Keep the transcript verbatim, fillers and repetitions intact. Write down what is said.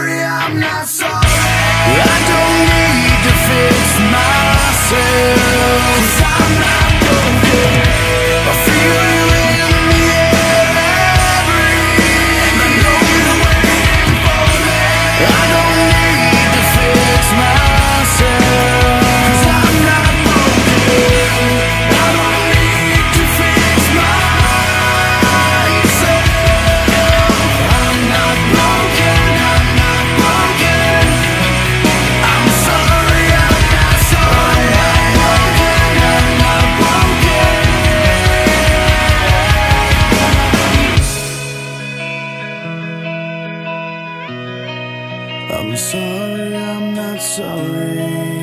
sorry, I'm not sorry. I don't need to fix myself, 'cause I'm not broken. I feel you in the every, and I know you're waiting for me. I don't need to fix myself, 'cause I'm not broken. I don't need to fix myself. I'm not broken, I'm not broken. I'm sorry, I'm not sorry. I'm not broken, I'm not broken. I'm sorry, I'm not sorry.